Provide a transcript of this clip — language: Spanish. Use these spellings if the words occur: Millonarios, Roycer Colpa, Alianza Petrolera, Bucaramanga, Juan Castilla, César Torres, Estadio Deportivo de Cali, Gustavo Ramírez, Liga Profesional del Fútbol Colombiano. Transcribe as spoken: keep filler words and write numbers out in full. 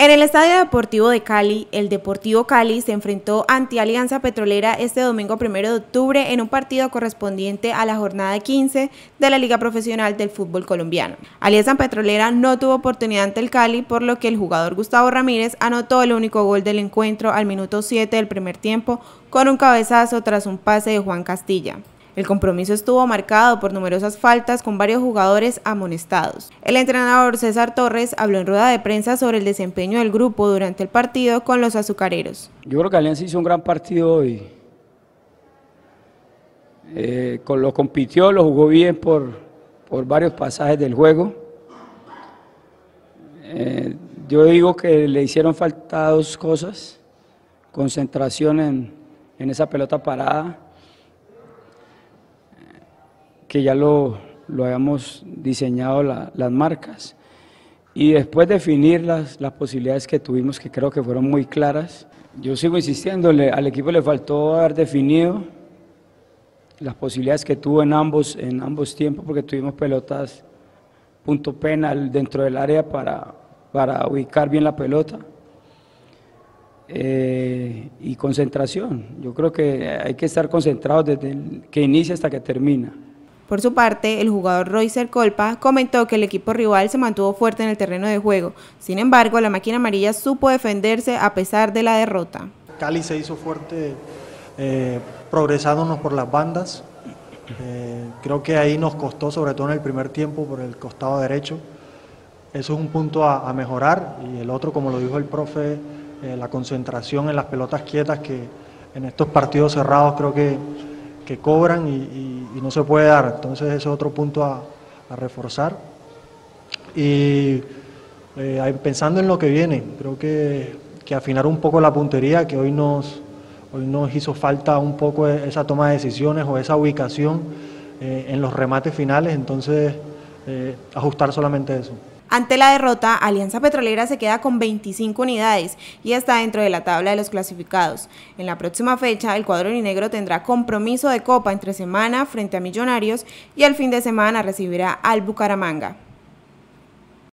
En el Estadio Deportivo de Cali, el Deportivo Cali se enfrentó ante Alianza Petrolera este domingo primero de octubre en un partido correspondiente a la jornada quince de la Liga Profesional del Fútbol Colombiano. Alianza Petrolera no tuvo oportunidad ante el Cali, por lo que el jugador Gustavo Ramírez anotó el único gol del encuentro al minuto siete del primer tiempo con un cabezazo tras un pase de Juan Castilla. El compromiso estuvo marcado por numerosas faltas con varios jugadores amonestados. El entrenador César Torres habló en rueda de prensa sobre el desempeño del grupo durante el partido con los azucareros. Yo creo que Alianza hizo un gran partido hoy. Eh, con, lo compitió, lo jugó bien por, por varios pasajes del juego. Eh, yo digo que le hicieron falta dos cosas. Concentración en, en esa pelota parada, que ya lo, lo habíamos diseñado la, las marcas, y después definir las, las posibilidades que tuvimos, que creo que fueron muy claras. Yo sigo insistiendo, le, al equipo le faltó haber definido las posibilidades que tuvo en ambos, en ambos tiempos, porque tuvimos pelotas punto penal dentro del área para, para ubicar bien la pelota, eh, y concentración. Yo creo que hay que estar concentrados desde el que inicia hasta que termina. Por su parte, el jugador Roycer Colpa comentó que el equipo rival se mantuvo fuerte en el terreno de juego. Sin embargo, la máquina amarilla supo defenderse a pesar de la derrota. Cali se hizo fuerte eh, progresándonos por las bandas. Eh, creo que ahí nos costó, sobre todo en el primer tiempo, por el costado derecho. Eso es un punto a, a mejorar. Y el otro, como lo dijo el profe, eh, la concentración en las pelotas quietas, que en estos partidos cerrados creo que... que cobran y, y, y no se puede dar. Entonces ese es otro punto a, a reforzar. Y eh, pensando en lo que viene, creo que, que afinar un poco la puntería, que hoy nos, hoy nos hizo falta un poco esa toma de decisiones o esa ubicación eh, en los remates finales, entonces eh, ajustar solamente eso. Ante la derrota, Alianza Petrolera se queda con veinticinco unidades y está dentro de la tabla de los clasificados. En la próxima fecha, el cuadro rojinegro tendrá compromiso de Copa entre semana frente a Millonarios y el fin de semana recibirá al Bucaramanga.